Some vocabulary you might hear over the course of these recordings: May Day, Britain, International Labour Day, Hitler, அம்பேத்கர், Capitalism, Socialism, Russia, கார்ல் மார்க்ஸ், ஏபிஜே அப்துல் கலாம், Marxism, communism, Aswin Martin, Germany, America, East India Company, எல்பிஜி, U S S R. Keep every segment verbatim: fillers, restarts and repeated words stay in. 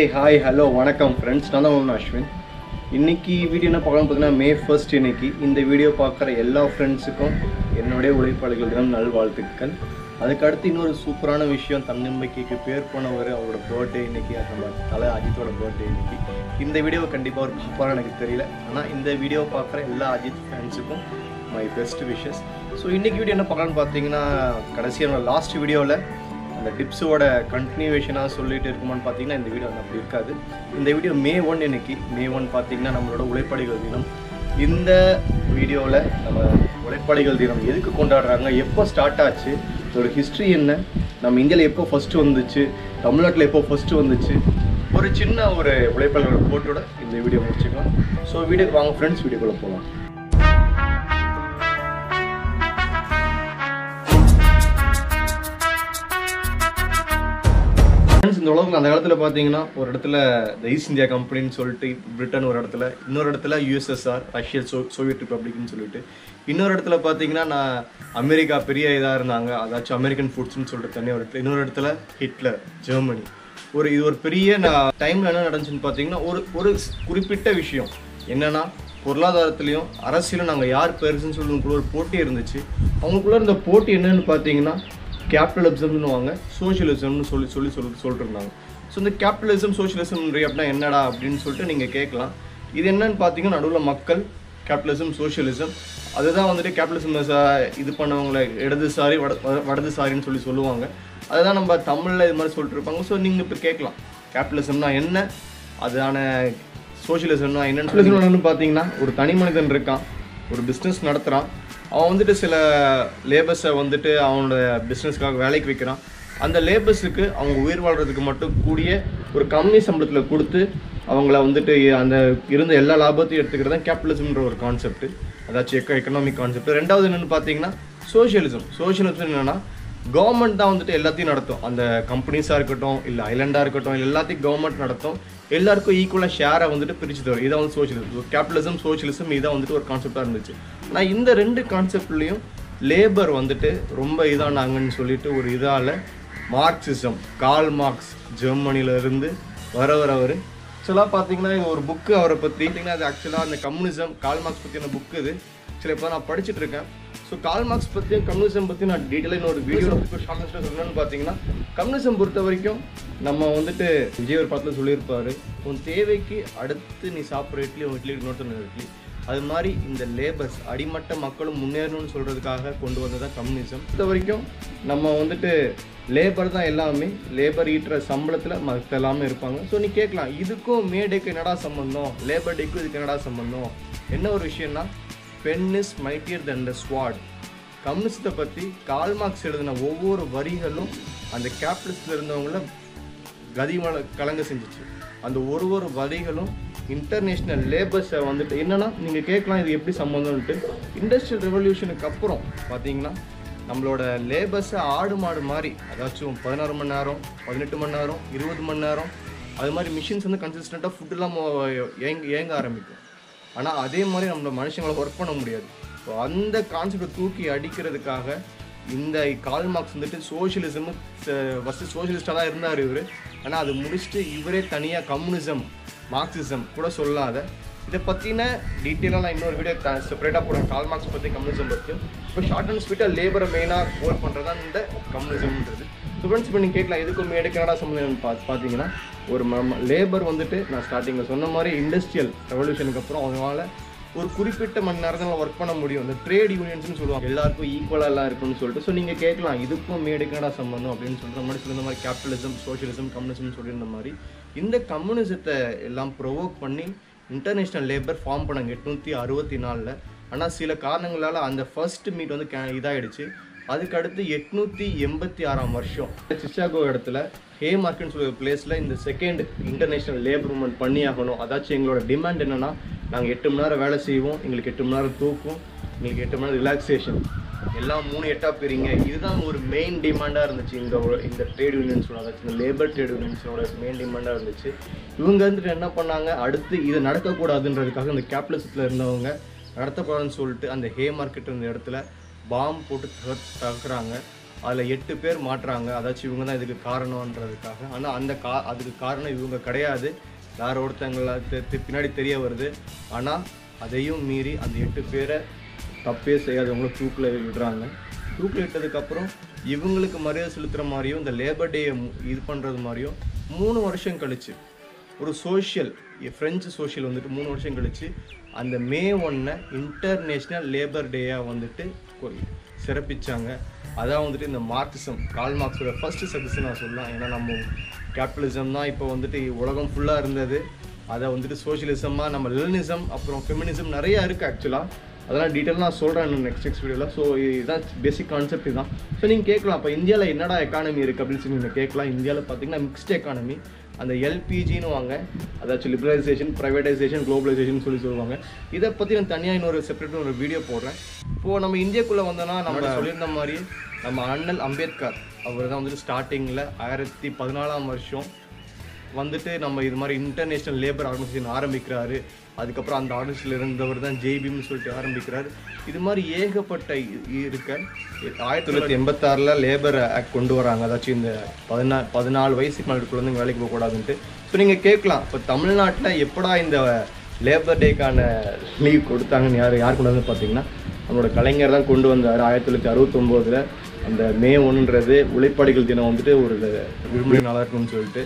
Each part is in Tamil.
Hey, hi, hello, welcome friends. I am Ashwin. This video is May first. In this video, all friends are going to be able to get a good thing. That's why I am going to be able to get a video. In this video, all my best wishes. So, in this video, the last video, the tips oda continuation ah sollitte irukumanu pathina indha video appo irukadu indha video May first eniki May first pathina nammaloda ulaippadigal dinam indha video la nama ulaippadigal dinam edukku kondadraanga eppo start aachu oru history enna nam India la eppo first vanduchu Tamil Nadu la eppo first vanduchu oru chinna oru ulaippadigal report oda indha video mudichukom so video vaanga friends video ku polam. In the East India Company, Britain, U S S R, Russia, Soviet Republic, America, American foods, Hitler, Germany. This period of time is a குறிப்பிட்ட விஷயம் என்னன்னா பொருளாதாரத்திலயும் அரசியலும் நாங்க யார் பேர்சன் சொல்றதுக்குள்ள ஒரு போட்டி இருந்துச்சு. அவங்களுக்குள்ள அந்த போட்டி என்னன்னு பாத்தீங்கன்னா Capitalism and Socialism. So, the Capitalism and Socialism is what you can see. This Capitalism and Socialism. That is why Capitalism is a Capitalism. That's Tamil. So, you can see Capitalism is what Socialism is. Capitalism is what a business. அவன் வந்துட்டு சில லேபர்ஸை வந்துட்டு அவனோட பிசினஸ்க்காக வேலைக்கு வைக்கிறான். அந்த லேபர்ஸுக்கு அவங்க உயிர் வாழ்றதுக்கு மட்டும் கூடிய ஒரு கம்மி சம்பளத்துல கொடுத்து அவங்கள வந்துட்டு அந்த இருந்த எல்லா லாபத்தையும் எடுத்துக்கிறது தான் கேபிட்டலிசம்ன்ற ஒரு கான்செப்ட். அதாச்சும் எகனாமிக் கான்செப்ட். ரெண்டாவது என்னன்னு பாத்தீங்கன்னா சோஷியலிசம். சோஷியலிசம் என்னன்னா கவர்மெண்ட் தான் வந்துட்டு எல்லாத்தையும் நடத்தும். அந்த கம்பெனிஸா இருக்கட்டும் இல்ல ஐலண்டா இருக்கட்டும் எல்லாத்தையும் கவர்மெண்ட் நடத்தும். எல்லாருக்கும் ஈக்குவலா ஷேரை வந்துட்டு பிரிச்சு தரும். இதான் வந்து சோஷியலிசம். கேபிட்டலிசம் சோஷியலிசம் இதான் வந்துட்டு ஒரு கான்செப்டா இருந்துச்சு. நான் இந்த ரெண்டு கான்செப்ட்லயும் லேபர் வந்துட்டு ரொம்ப இதானாங்கன்னு சொல்லிட்டு ஒரு இதால மார்க்சிசம் கார்ல் மார்க்ஸ் ஜெர்மனில இருந்து வர வர வர சில பாத்தீங்கன்னா ஒரு புக் அவரை பத்தி பாத்தீங்கன்னா அது ஆக்சுவலா அந்த கம்யூனிசம் கார்ல் மார்க்ஸ் பத்தின புக் இது. சில இப்ப நான் படிச்சிட்டு இருக்கேன். ஸோ கார்ல் மார்க்ஸ் பற்றியும் கம்யூனிசம் பற்றி நான் டீட்டெயிலாக இன்னொரு வீடியோ ஷார்ட்னஸ்ட்டாக சொல்லணும்னு பார்த்தீங்கன்னா கம்யூனிசம் பொறுத்த வரைக்கும் நம்ம வந்துட்டு விஜய் ஒரு படத்தில் சொல்லியிருப்பார் உன் தேவைக்கு அடுத்து நீ சாப்பிட்ற இட்லி உன் இட்லி இன்னொருத்தர் இட்லி அது மாதிரி இந்த லேபர்ஸ் அடிமட்ட மக்களும் முன்னேறணும்னு சொல்கிறதுக்காக கொண்டு வந்ததான் கம்யூனிசம். பொறுத்த வரைக்கும் நம்ம வந்துட்டு லேபர் தான் எல்லாமே லேபர் ஈட்டுற சம்பளத்தில் மற்ற எல்லாமே இருப்பாங்க. ஸோ நீ கேட்கலாம் இதுக்கும் மே டேக்கு என்னடா சம்பந்தம் லேபர் டேக்கும் இதுக்கு என்னடா சம்பந்தம் என்ன ஒரு விஷயம்னா Pen is mightier than the sword. கம்யூனிஸ்டை பற்றி கார்ல் மார்க்ஸ் எழுதின ஒவ்வொரு வரிகளும் அந்த கேபிட்டலிஸ்டில் இருந்தவங்கள கதி கலங்க செஞ்சிச்சு. அந்த ஒரு ஒரு வரிகளும் இன்டர்நேஷ்னல் லேபர்ஸை வந்துட்டு என்னென்னா நீங்கள் கேட்கலாம் இது எப்படி சம்மந்தம்னுட்டு இண்டஸ்ட்ரியல் ரெவல்யூஷனுக்கு அப்புறம் பார்த்தீங்கன்னா நம்மளோட லேபர்ஸை ஆடு மாடு மாதிரி அதாச்சும் பதினாறு மணி நேரம் பதினெட்டு மணி நேரம் இருபது மணி நேரம் அது மாதிரி மிஷின்ஸ் வந்து கன்சிஸ்டண்ட்டாக ஃபுட்டெல்லாம் ஏங்க ஏங்க ஆரம்பிக்கும். ஆனால் அதே மாதிரி நம்மளோட மனுஷங்களை ஒர்க் பண்ண முடியாது. ஸோ அந்த கான்செப்டை தூக்கி அடிக்கிறதுக்காக இந்த கார்ல் மார்க்ஸ் வந்துட்டு சோஷியலிசமு ஃபஸ்ட்டு சோஷியலிஸ்டாக தான் இருந்தார் இவர். ஆனால் அது முடிச்சுட்டு இவரே தனியாக கம்யூனிசம் மார்க்சிசம் கூட சொல்லாத இதை பற்றின டீட்டெயிலாக நான் இன்னொரு வீடியோ செப்பரேட்டாக போடுறேன். கார்ல் மார்க்ஸ் பற்றி கம்யூனிசம் பற்றி இப்போ ஷார்ட் அண்ட் ஸ்வீட்டாக லேபரை மெயினாக கோல் பண்ணுறது தான் இந்த கம்யூனிசம்ன்றது. ஸோ ஃப்ரெண்ட்ஸ் இப்போ நீங்கள் கேட்கலாம் எதுக்கும் மேடுக்கனடா சம்மந்தம் பார்த்து பார்த்தீங்கன்னா ஒரு லேபர் வந்துட்டு நான் ஸ்டார்டிங்கில் சொன்ன மாதிரி இண்டஸ்ட்ரியல் ரெவல்யூஷனுக்கு அப்புறம் அவங்களால ஒரு குறிப்பிட்ட மணி நேரத்தில் ஒர்க் பண்ண முடியும். இந்த ட்ரேட் யூனியன்ஸ்னு சொல்லுவாங்க எல்லாருக்கும் ஈக்குவலாக எல்லாம் இருக்குன்னு சொல்லிட்டு. ஸோ நீங்கள் கேட்கலாம் இதுக்கும் மேடுக்கனடா சம்பந்தம் அப்படின்னு சொல்கிற மாதிரி சொல்லியிருந்த மாதிரி கேபிட்டலிசம் சோஷியலிசம் கம்யூனிசம்னு சொல்லியிருந்த மாதிரி இந்த கம்யூனிசத்தை எல்லாம் ப்ரொவோக் பண்ணி இன்டர்நேஷ்னல் லேபர் ஃபார்ம் பண்ணாங்க எட்நூற்றி அறுபத்தி நாலில். ஆனால் சில காரணங்களால் அந்த ஃபர்ஸ்ட் மீட் வந்து கே இதாகிடுச்சு. அதுக்கடுத்து எட்நூற்றி எண்பத்தி ஆறாம் வருஷம் சிக்காகோ இடத்துல ஹே மார்க்கெட்னு சொல்கிற பிளேஸில் இந்த செகண்ட் இன்டர்நேஷ்னல் லேபர் மூமெண்ட் பண்ணி ஆகணும். அதாச்சும் எங்களோட டிமாண்ட் என்னென்னா நாங்கள் எட்டு மணி நேரம் வேலை செய்வோம் எங்களுக்கு எட்டு மணி நேரம் தூக்கும் எங்களுக்கு எட்டு மணி நேரம் ரிலாக்ஸேஷன் எல்லாம் மூணு எட்டாக பிரிங்க இதுதான் ஒரு மெயின் டிமாண்டாக இருந்துச்சு. இந்த இந்த ட்ரேட் யூனியன்ஸோட அதாச்சும் இந்த லேபர் ட்ரேட் யூனியன்ஸோட மெயின் டிமாண்டாக இருந்துச்சு. இவங்க வந்துட்டு என்ன பண்ணாங்க அடுத்து இதை நடக்கக்கூடாதுன்றதுக்காக இந்த கேபிட்டலிசத்தில் இருந்தவங்க நடத்தக்கூடாதுன்னு சொல்லிட்டு அந்த ஹே மார்க்கெட் இருந்த இடத்துல பாம்பு போட்டு தகுறாங்க. அதில் எட்டு பேர் மாட்டுறாங்க, அதாச்சும் இவங்க தான் இதுக்கு காரணன்றதுக்காக. ஆனால் அந்த கா அதுக்கு காரணம் இவங்க கிடையாது, வேற ஒருத்தவங்களுக்கு பின்னாடி தெரிய வருது. ஆனால் அதையும் மீறி அந்த எட்டு பேரை தப்பே செய்யாதவங்களும் தூக்கில் விடுறாங்க. தூக்கில் விட்டதுக்கப்புறம் இவங்களுக்கு மரியாதை செலுத்துகிற மாதிரியும் இந்த லேபர் டேயை இது பண்ணுறது மாதிரியும் மூணு வருஷம் கழித்து ஒரு சோஷியல் ஃப்ரெஞ்சு சோஷியல் வந்துட்டு மூணு வருஷம் கழித்து அந்த மே ஒன்றை இன்டர்நேஷ்னல் லேபர் டேயாக வந்துட்டு சிறப்பித்தாங்க. அதான் வந்துட்டு இந்த மார்க்சிசம், கார்ல் மார்க்ஸோட ஃபஸ்ட்டு சக்ஸஸ் நான் சொல்லலாம். ஏன்னா நம்ம கேபிட்டலிசம் தான் இப்போ வந்துட்டு உலகம் ஃபுல்லாக இருந்தது, அதை வந்துட்டு சோஷியலிசமாக நம்ம லெனினிசம் அப்புறம் ஃபெமினிசம் நிறையா இருக்குது. ஆக்சுவலாக அதெல்லாம் டீட்டெயில் நான் சொல்கிறேன் நெக்ஸ்ட் நெக்ஸ்ட் வீடியோவில். ஸோ இதுதான் பேசிக் கான்செப்ட் இதுதான். ஸோ நீங்கள் கேட்கலாம் இப்போ இந்தியாவில் என்னடா எக்கானமி இருக்குது அப்படின்னு சொல்லி நீங்கள் கேட்கலாம். இந்தியாவில் பார்த்தீங்கன்னா மிக்ஸ்டு எக்கானமி, அந்த எல்பிஜின்னு வாங்க, அதாச்சும் லிபரலைசேஷன், ப்ரைவேட்டைசேஷன், குளோபலைசேஷன் சொல்லி சொல்லுவாங்க. இதை பற்றி நான் தனியாக இன்னொரு செப்பரேட் ஒரு வீடியோ போடுறேன். இப்போது நம்ம இந்தியாவுக்குள்ளே வந்தோன்னா நம்ம சொல்லியிருந்த மாதிரி நம்ம அண்ணல் அம்பேத்கர் அவர் தான் வந்துட்டு ஸ்டார்டிங்கில் ஆயிரத்தி பதினாலாம் வருஷம் வந்துட்டு நம்ம இது மாதிரி இன்டர்நேஷ்னல் லேபர் ஆர்கனைசேஷன் ஆரம்பிக்கிறாரு. அதுக்கப்புறம் அந்த ஆர்கனைசேஷனில் இருந்தவர் தான் ஜேபிஎம்னு சொல்லிட்டு ஆரம்பிக்கிறார். இது மாதிரி ஏகப்பட்ட இருக்க ஆயிரத்தி தொள்ளாயிரத்தி எண்பத்தாறில் லேபர் ஆக்ட் கொண்டு வராங்க. அதாச்சும் இந்த பதினா பதினாலு வயசுக்கு மேலே குழந்தைங்க வேலைக்கு போகக்கூடாதுன்ட்டு. இப்போ நீங்கள் கேட்கலாம் இப்போ தமிழ்நாட்டில் எப்படா இந்த லேபர் டேக்கான லீவ் கொடுத்தாங்கன்னு யார் யார் கொண்டு வந்து பார்த்தீங்கன்னா நம்மளோட கலைஞர் தான் கொண்டு வந்தார். ஆயிரத்தி தொள்ளாயிரத்தி அறுபத்தொம்போதில் அந்த மே ஒன்றுன்றது உழைப்பாளிகள் தினம் வந்துட்டு ஒரு விடுமுறை நாளாக இருக்கணும்னு சொல்லிட்டு.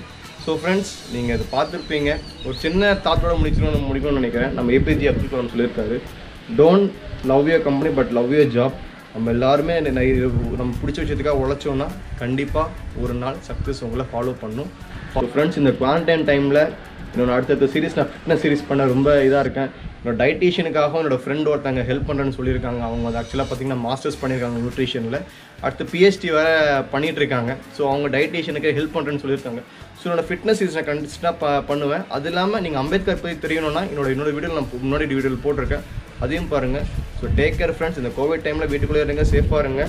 ஸோ ஃப்ரெண்ட்ஸ் நீங்கள் இதை பார்த்துருப்பீங்க. ஒரு சின்ன தாத்தோட முடிச்சிடணும் முடிக்கணும்னு நினைக்கிறேன். நம்ம ஏபிஜே அப்துல் கலாம் சொல்லியிருக்காரு, don't love your company but love your job. நம்ம எல்லாருமே நம்ம பிடிச்ச விஷயத்துக்காக உழைச்சோன்னா கண்டிப்பாக ஒரு நாள் சக்ஸஸ் உங்களை ஃபாலோ பண்ணும். ஃப்ரெண்ட்ஸ் இந்த குவாரண்டைன் டைமில் என்னோடய அடுத்தடுத்த சீரீஸ் நான் ஃபிட்னஸ் சீரீஸ் பண்ண ரொம்ப இதாக இருக்கேன். என்னோடய டயட்டீஷியனுக்காக என்னோடய ஃப்ரெண்ட் ஒருத்தங்க ஹெல்ப் பண்ணுறேன்னு சொல்லியிருக்காங்க. அவங்க அது ஆக்சுவலாக பார்த்திங்கன்னா மாஸ்டர்ஸ் பண்ணியிருக்காங்க நியூட்ரிஷனில், அடுத்து பிஹெச்டி வேறு பண்ணிகிட்ருக்காங்க. ஸோ அவங்க டயட்டீஷியனுக்கு ஹெல்ப் பண்ணுறேன்னு சொல்லியிருக்காங்க. ஸோ என்னோடய ஃபிட்னஸ் சீரீஸ் நான் கண்டிஸ்டாக ப பண்ணுவேன். அது இல்லாமல் நீங்கள் அம்பேத்கர் பற்றி தெரியணும்னா என்னோட இன்னொரு வீடியோவில் நான் முன்னாடி வீடியோவில் போட்டிருக்கேன், அதையும் பாருங்கள். So take care friends. இந்த கோவிட் டைமில் வீட்டுக்குள்ளே இருங்க, சேஃபாக இருங்க.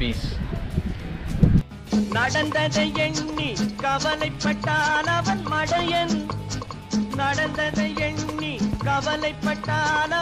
பீஸ். நடந்ததை எண்ணி கவலைப்பட்டான் அவன் மடையன், நடந்ததை எண்ணி கவலைப்பட்டான்.